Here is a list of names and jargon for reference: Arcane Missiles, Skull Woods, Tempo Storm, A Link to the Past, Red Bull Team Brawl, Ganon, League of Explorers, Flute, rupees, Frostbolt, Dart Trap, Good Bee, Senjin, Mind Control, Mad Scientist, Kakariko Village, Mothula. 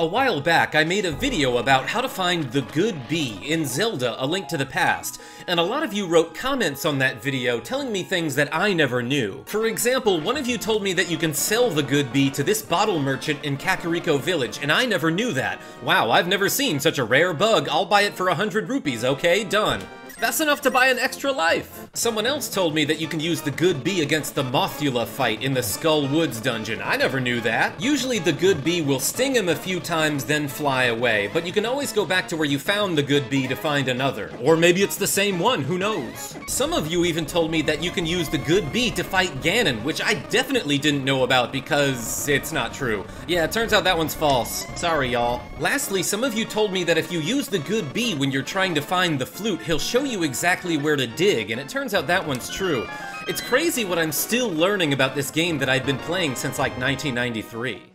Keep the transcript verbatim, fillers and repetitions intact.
A while back, I made a video about how to find the good bee in Zelda: A Link to the Past, and a lot of you wrote comments on that video telling me things that I never knew. For example, one of you told me that you can sell the good bee to this bottle merchant in Kakariko Village, and I never knew that. Wow, I've never seen such a rare bug. I'll buy it for a hundred rupees, okay? Done. That's enough to buy an extra life! Someone else told me that you can use the good bee against the Mothula fight in the Skull Woods dungeon. I never knew that. Usually the good bee will sting him a few times, then fly away, but you can always go back to where you found the good bee to find another. Or maybe it's the same one, who knows? Some of you even told me that you can use the good bee to fight Ganon, which I definitely didn't know about because it's not true. Yeah, it turns out that one's false. Sorry, y'all. Lastly, some of you told me that if you use the good bee when you're trying to find the flute, he'll show you exactly where to dig, and it turns out that one's true. It's crazy what I'm still learning about this game that I've been playing since like nineteen ninety-three.